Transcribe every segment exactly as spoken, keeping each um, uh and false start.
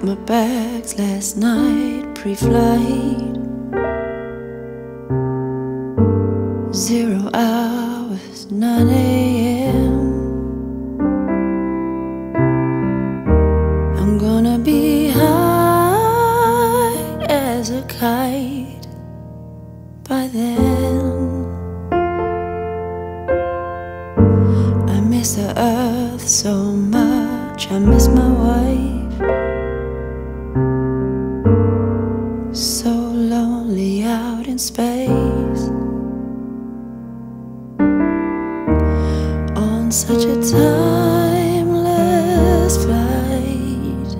packed my bags last night, pre-flight. Zero hours, nine A M I'm gonna be high as a kite by then. I miss the earth so much, I miss my wife. So lonely out in space, such a timeless flight.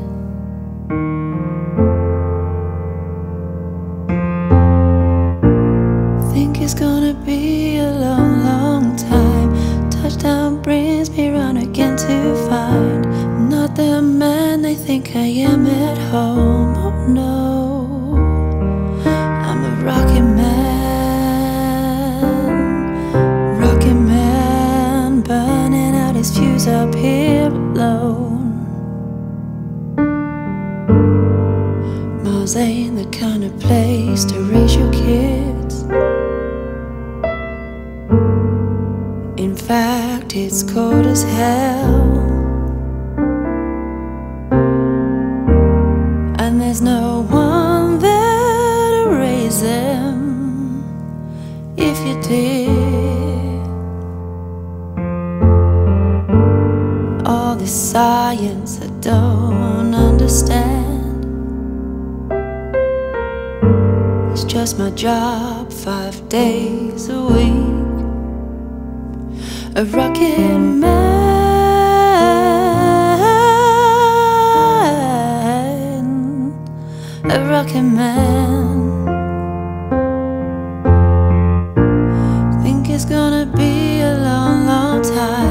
Think it's gonna be a long, long time. Touchdown brings me round again to find I'm not the man they think I am at home. Oh no, I'm a rocket man. Fuse up here alone. Mars ain't the kind of place to raise your kids. In fact, it's cold as hell, and there's no one there to raise them if you did. All this science I don't understand, it's just my job five days a week. A rocket man, a rocket man. Think it's gonna be a long, long time.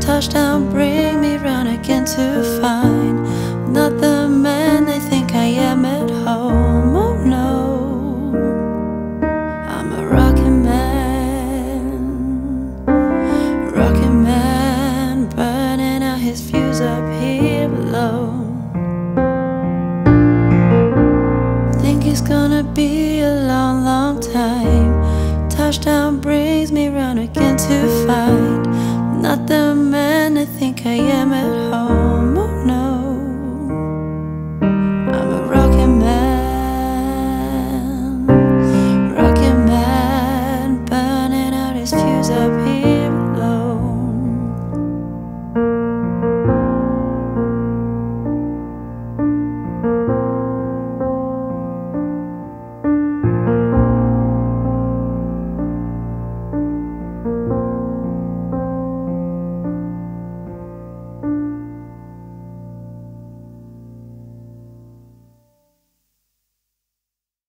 Touchdown bring me round again to find I'm not the man they think I am at home. Oh no, I'm a rocket man, rocket man, burning out his fuse up here below. Think it's gonna be a long, long time. Touchdown brings me round again to find not the man I think I am at home.